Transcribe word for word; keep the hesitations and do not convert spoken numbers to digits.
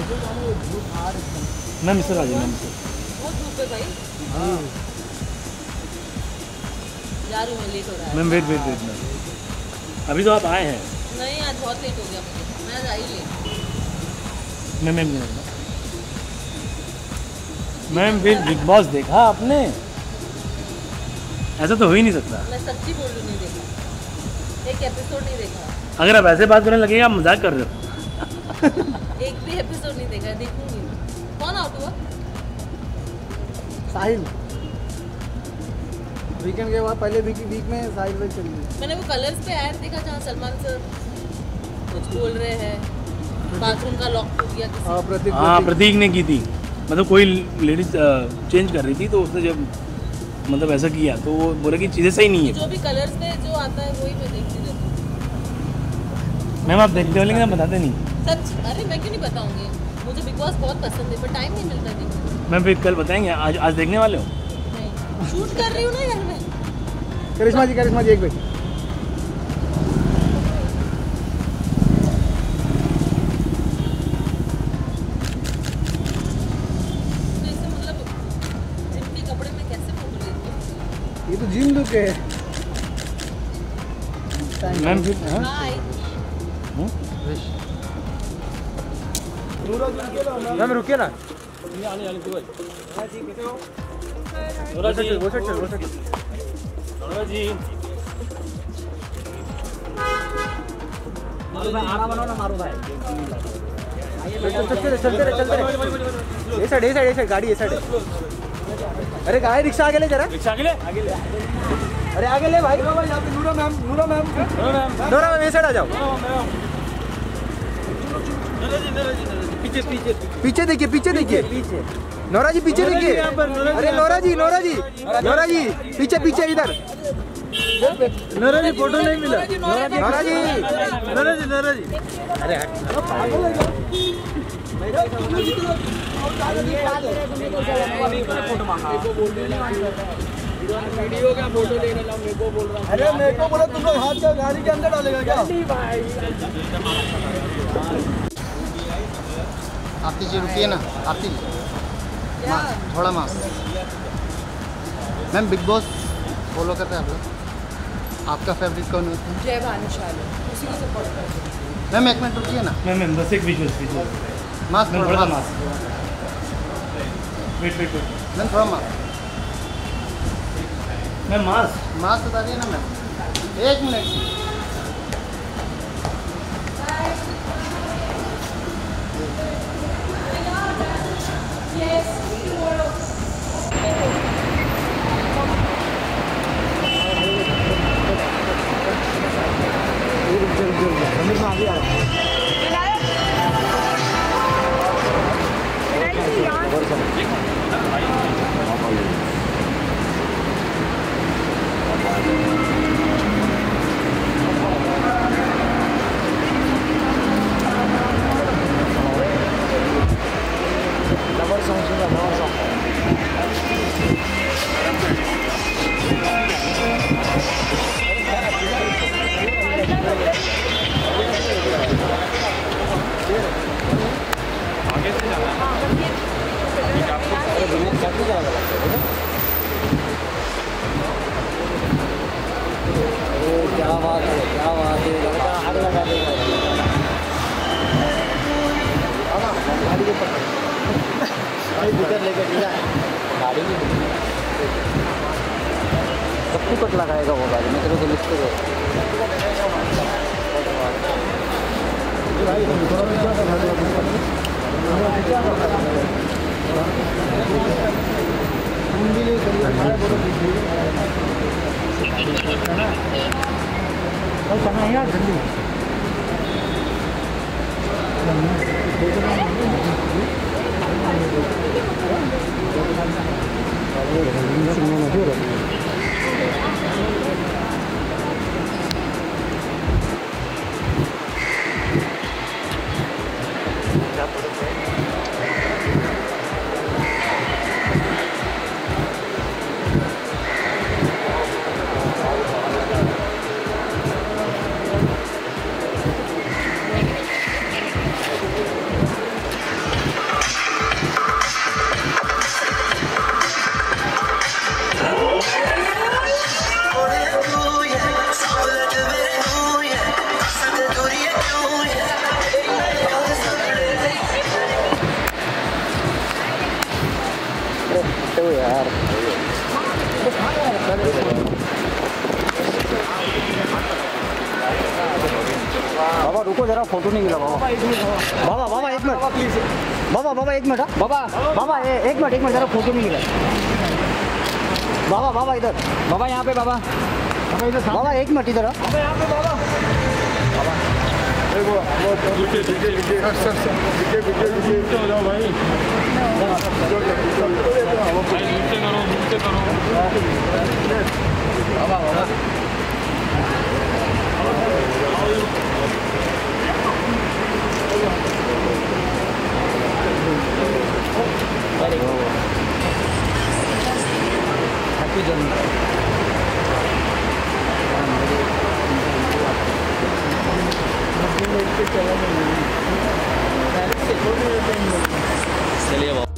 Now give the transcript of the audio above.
Ma'am इसे आ जाइए ma'am. बहुत धूप है भाई। हाँ जा रही हूँ, लेट हो रहा है। Ma'am wait wait wait ma'am, अभी तो आप आए हैं। नहीं आज बहुत लेट हो गया मुझे, मैं आई लेट। मैम मैम मैम फिर बिग बॉस देखा आपने? ऐसा तो हो ही नहीं सकता। मैं सच्ची बोल रही हूँ, नहीं देखा, एक एपिसोड नहीं देखा। अगर आप ऐसे बात करने लगेंगे आप मजाक कर रहे हो। एक भी एपिसोड नहीं देखा, देखूंगी। कौन आउट हुआ? साहिल। वीकेंड के बाद पहले वीक वीक में साहिल भाई चली गई। मैंने वो कलर्स पे ऐड देखा जहाँ सलमान सर कुछ बोल रहे हैं, बाथरूम का लॉक टूट गया किसी। हाँ प्रतीक, हाँ प्रतीक ने की थी, मतलब कोई लेडीज चेंज कर रही थी तो उसने जब मतलब ऐसा किया तो वो बोला कि चीज़ें सही नहीं है। जो भी कलर्स में जो आता है वही मैं देखती रहती हूँ। मैम आप देखते हो लेकिन आप बताते नहीं। सच? अरे मैं क्यों नहीं बताऊंगी, मुझे बिग बॉस बहुत पसंद है पर टाइम नहीं मिलता देखने। मैम फिर कल बताएंगे, आज आज देखने वाले हो? नहीं, शूट कर रही हूँ ना यार मैं। करिश्मा जी, करिश्मा जी एक मिनट। तो इससे मतलब जिम के कपड़े में कैसे फोटो लेती हूँ? ये तो जिम लुक है। मैम फिर मैम रुकिए ना। नोरा जी, नोरा जी मारो भाई, आरा बनाओ ना, मारो भाई। चलते चलते चलते, ये साइड ये साइड ये साइड गाड़ी ये साइड। अरे गाड़ी रिक्शा आगे ले, जरा रिक्शा आगे ले, आगे ले, अरे आगे ले भाई। Nora ma'am, Nora ma'am, Nora ma'am ये साइड आ जाओ। पीछे पीछे पीछे देखिए, पीछे देखिए, नोरा जी पीछे देखिए। अरे Nora ji, Nora ji, Nora ji पीछे पीछे, इधर नोरा जी। फोटो नहीं मिला Nora ji, Nora ji, Nora ji. अरे वीडियो का फोटो लेने लाओ, मेरे को बोल रहा हूं। अरे मेरे को बोला तुम लोग हाथ का गाड़ी के अंदर डालेगा क्या? आती जी रुकिए ना, आती जी थोड़ा मास। मैम बिग बॉस फॉलो करते हैं आप लोग? आपका फेवरेट कौन होता है? जय भानुशाली, उसी को सपोर्ट करते हैं। मैम एक मिनट रुकिए ना। मैम मैम बस एक विजुअल मास, थोड़ा mass, wait wait wait ma'am थोड़ा मास। मैम मास मास बता दिए ना मैम, एक मिनट। रुको जरा फोटो नहीं मिला बाबा बाबा बाबा एक मिनट बाबा बाबा एक मिनट बाबा बाबा एक मिनट एक मिनट जरा फोटो नहीं मिला बाबा बाबा इधर बाबा यहाँ पे बाबा बाबा एक मिनट इधर हैप्पी जन्मदिन। चलिए।